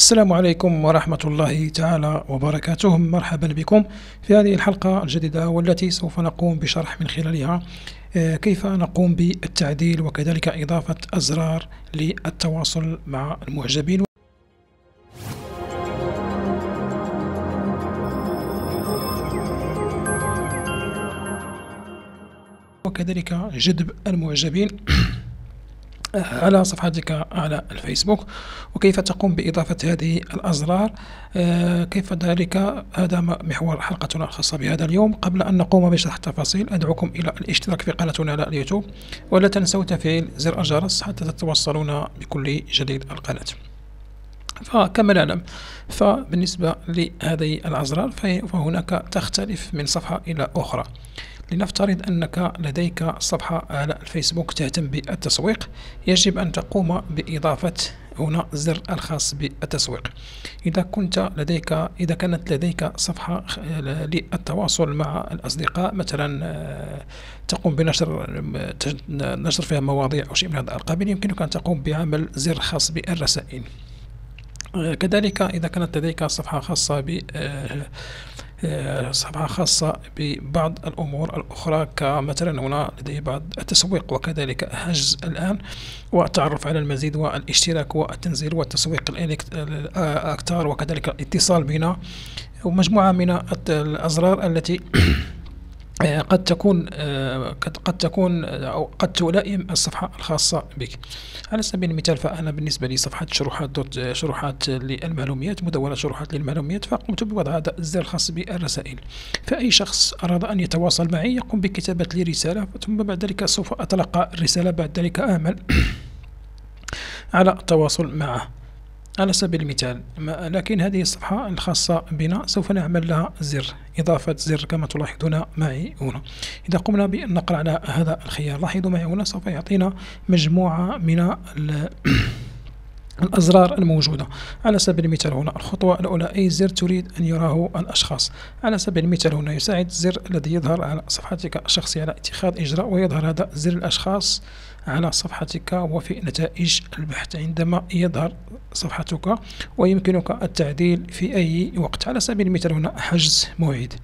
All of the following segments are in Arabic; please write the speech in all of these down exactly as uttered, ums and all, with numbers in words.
السلام عليكم ورحمة الله تعالى وبركاته. مرحبا بكم في هذه الحلقة الجديدة والتي سوف نقوم بشرح من خلالها كيف نقوم بالتعديل وكذلك إضافة أزرار للتواصل مع المعجبين. وكذلك جذب المعجبين على صفحتك على الفيسبوك وكيف تقوم بإضافة هذه الأزرار. آه كيف ذلك؟ هذا محور حلقتنا الخاصة بهذا اليوم. قبل أن نقوم بشرح التفاصيل أدعوكم إلى الاشتراك في قناتنا على اليوتيوب، ولا تنسوا تفعيل زر الجرس حتى تتوصلون بكل جديد القناة. فكما نعلم فبالنسبة لهذه الأزرار فهناك تختلف من صفحة إلى أخرى. لنفترض أنك لديك صفحة على الفيسبوك تهتم بالتسويق، يجب أن تقوم بإضافة هنا زر الخاص بالتسويق. إذا كنت لديك إذا كانت لديك صفحة للتواصل مع الأصدقاء، مثلا تقوم بنشر نشر فيها مواضيع أو شيء من هذا القبيل، يمكنك أن تقوم بعمل زر خاص بالرسائل. كذلك إذا كانت لديك صفحة خاصة ب صفحة خاصة ببعض الأمور الأخرى، كمثلا هنا لدي بعض التسويق وكذلك حجز الآن والتعرف على المزيد والاشتراك والتنزيل والتسويق الأكتر وكذلك الاتصال بنا، ومجموعة من الأزرار التي قد تكون قد تكون أو قد تلائم الصفحة الخاصة بك. على سبيل المثال فأنا بالنسبة لي صفحة شروحات دوت شروحات للمعلومات، مدونة شروحات للمعلومات، فقمت بوضع هذا الزر الخاص بالرسائل. فأي شخص أراد أن يتواصل معي يقوم بكتابة لي رسالة، ثم بعد ذلك سوف أتلقى الرسالة، بعد ذلك أعمل على التواصل معه على سبيل المثال. لكن هذه الصفحة الخاصة بنا سوف نعمل لها زر إضافة زر كما تلاحظون معي هنا. إذا قمنا بأن نقرأ على هذا الخيار، لاحظوا معي هنا سوف يعطينا مجموعة من الأزرار الموجودة. على سبيل المثال هنا الخطوة الأولى، أي زر تريد أن يراه الأشخاص. على سبيل المثال هنا يساعد الزر الذي يظهر على صفحتك الشخصية على اتخاذ إجراء، ويظهر هذا زر الأشخاص على صفحتك وفي نتائج البحث عندما يظهر صفحتك، ويمكنك التعديل في أي وقت. على سبيل المثال هنا حجز موعد.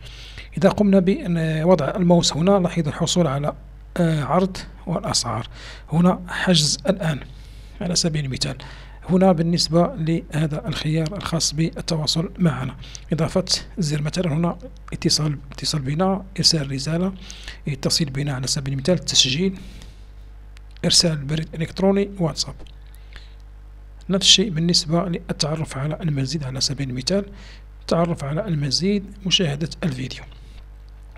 إذا قمنا بوضع الموس هنا لاحظ الحصول على عرض والأسعار. هنا حجز الآن على سبيل المثال. هنا بالنسبة لهذا الخيار الخاص بالتواصل معنا إضافة زر، مثلا هنا اتصال اتصال بنا، إرسال رسالة، يتصل بنا على سبيل المثال، تسجيل، إرسال بريد إلكتروني، واتساب. نفس الشيء بالنسبة للتعرف على المزيد على سبيل المثال، التعرف على المزيد، مشاهدة الفيديو.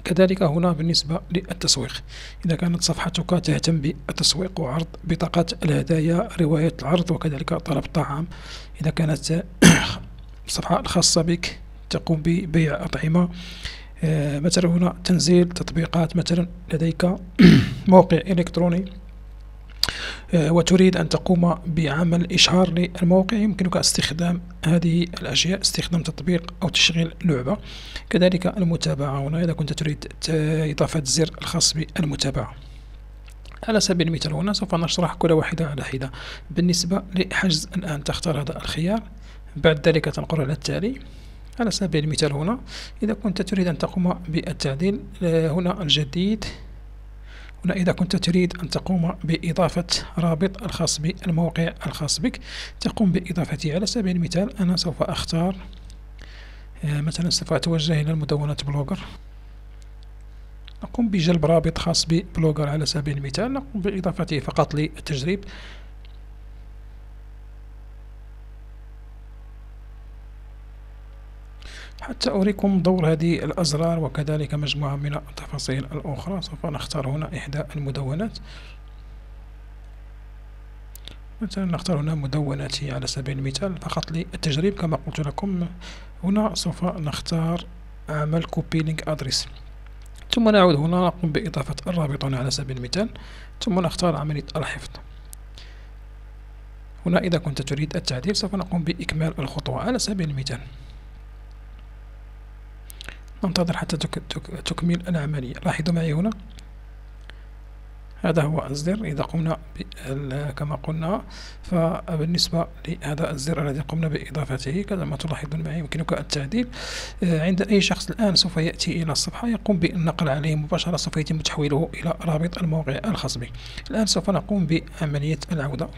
كذلك هنا بالنسبة للتسويق، إذا كانت صفحتك تهتم بالتسويق وعرض بطاقات الهدايا، رواية العرض، وكذلك طلب طعام. إذا كانت الصفحة الخاصة بك تقوم ببيع أطعمة، مثلا هنا تنزيل تطبيقات، مثلا لديك موقع إلكتروني وتريد أن تقوم بعمل إشهار للموقع، يمكنك استخدام هذه الأشياء، استخدام تطبيق أو تشغيل لعبة. كذلك المتابعة هنا، إذا كنت تريد إضافة زر الخاص بالمتابعة. على سبيل المثال هنا سوف نشرح كل واحدة على حدة. بالنسبة لحجز الآن تختار هذا الخيار، بعد ذلك تنقر على التالي. على سبيل المثال هنا إذا كنت تريد أن تقوم بالتعديل، هنا الجديد. هنا إذا كنت تريد أن تقوم بإضافة رابط الخاص بالموقع الخاص بك تقوم بإضافته. على سبيل المثال أنا سوف أختار مثلا، سوف أتوجه إلى مدونة بلوجر، أقوم بجلب رابط خاص ببلوجر على سبيل المثال، أقوم بإضافته فقط للتجريب. حتى أريكم دور هذه الأزرار وكذلك مجموعة من التفاصيل الأخرى. سوف نختار هنا إحدى المدونات، مثلا نختار هنا مدونتي على سبيل المثال فقط للتجريب كما قلت لكم. هنا سوف نختار عمل كوبي لينك أدريس، ثم نعود هنا نقوم بإضافة الرابط هنا على سبيل المثال، ثم نختار عملية الحفظ. هنا إذا كنت تريد التعديل سوف نقوم بإكمال الخطوة. على سبيل المثال ننتظر حتى تكمل العملية. لاحظوا معي هنا هذا هو الزر إذا قمنا كما قلنا. فبالنسبة لهذا الزر الذي قمنا بإضافته كما تلاحظون معي يمكنك التعديل. عند أي شخص الآن سوف يأتي إلى الصفحة يقوم بالنقل عليه مباشرة، سوف يتم تحويله إلى رابط الموقع الخاص به. الآن سوف نقوم بعملية العودة.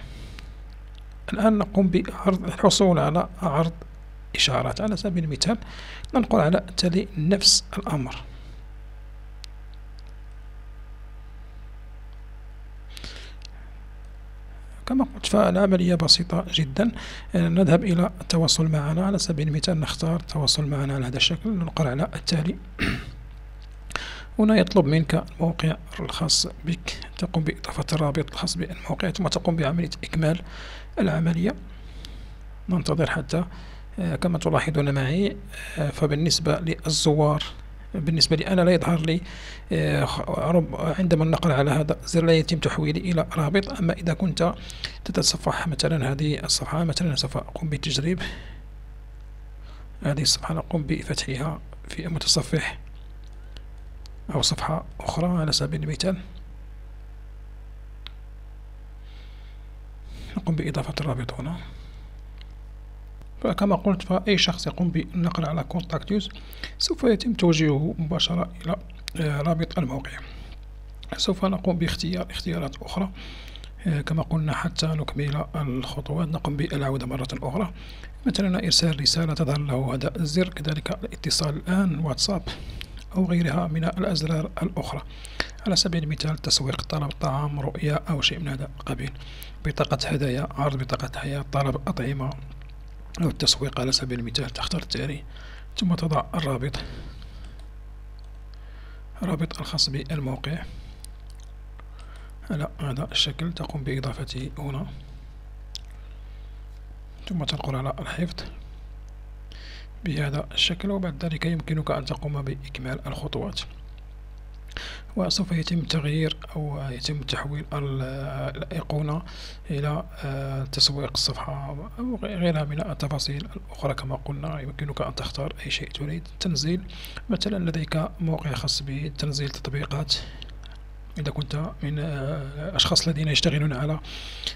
الآن نقوم بالحصول على عرض إشارات. على سبيل المثال ننقل على تالي نفس الأمر. كما قلت فالعملية بسيطة جدا. نذهب إلى التواصل معنا. على سبيل المثال نختار التواصل معنا على هذا الشكل، ننقل على التالي. هنا يطلب منك الموقع الخاص بك، تقوم بإضافة الرابط الخاص بالموقع ثم تقوم بعملية إكمال العملية. ننتظر حتى كما تلاحظون معي. فبالنسبة للزوار بالنسبة لي أنا لا يظهر لي عندما النقل على هذا الزر، لا يتم تحويلي إلى رابط. أما إذا كنت تتصفح مثلا هذه الصفحة، مثلا سوف أقوم بتجريب هذه الصفحة، نقوم بفتحها في متصفح أو صفحة أخرى. على سبيل المثال نقوم بإضافة الرابط هنا. فكما قلت فأي شخص يقوم بالنقل على كونتاكتيوس سوف يتم توجيهه مباشرة إلى رابط الموقع. سوف نقوم باختيار اختيارات أخرى كما قلنا حتى نكمل الخطوات. نقوم بالعودة مرة أخرى، مثلا إرسال رسالة تظهر له هذا الزر، كذلك الاتصال الآن واتساب أو غيرها من الأزرار الأخرى. على سبيل المثال تسويق، طلب طعام، رؤية أو شيء من هذا القبيل، بطاقة هدايا، عرض بطاقة حياة، طلب أطعمة أو التسويق. على سبيل المثال تختار التاريخ ثم تضع الرابط الرابط الخاص بالموقع على هذا الشكل، تقوم بإضافته هنا ثم تنقل على الحفظ بهذا الشكل. وبعد ذلك يمكنك أن تقوم بإكمال الخطوات. وسوف يتم تغيير أو يتم تحويل الأيقونة إلى تسويق الصفحة أو غيرها من التفاصيل الأخرى. كما قلنا يمكنك أن تختار أي شيء تريد. تنزيل، مثلا لديك موقع خاص بتنزيل تطبيقات إذا كنت من الأشخاص الذين يشتغلون على،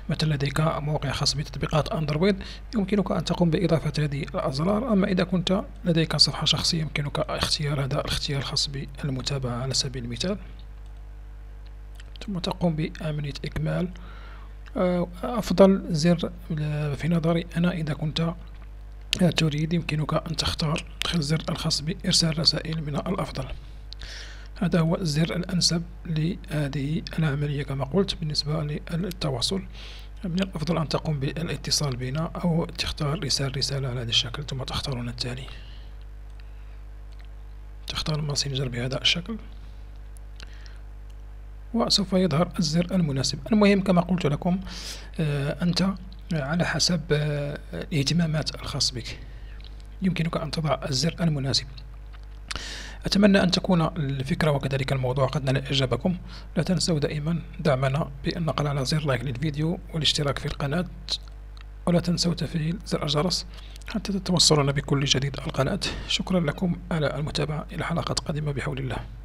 مثلا لديك موقع خاص بتطبيقات أندرويد، يمكنك أن تقوم بإضافة هذه الأزرار. أما إذا كنت لديك صفحة شخصية يمكنك اختيار هذا الاختيار الخاص بالمتابعة على سبيل المثال، ثم تقوم بعملية إكمال. أفضل زر في نظري أنا إذا كنت تريد يمكنك أن تختار الزر الخاص بإرسال رسائل من الأفضل. هذا هو الزر الأنسب لهذه العملية. كما قلت بالنسبة للتواصل من الأفضل أن تقوم بالاتصال بنا أو تختار إرسال رسالة على هذا الشكل، ثم تختارون التالي، تختار الماسنجر بهذا الشكل وسوف يظهر الزر المناسب. المهم كما قلت لكم أنت على حسب الاهتمامات الخاص بك يمكنك أن تضع الزر المناسب. أتمنى أن تكون الفكرة وكذلك الموضوع قد نال إعجابكم. لا تنسوا دائما دعمنا بالنقر على زر لايك للفيديو والاشتراك في القناة، ولا تنسوا تفعيل زر الجرس حتى تتوصلون بكل جديد القناة. شكرا لكم على المتابعة، إلى حلقة قادمة بحول الله.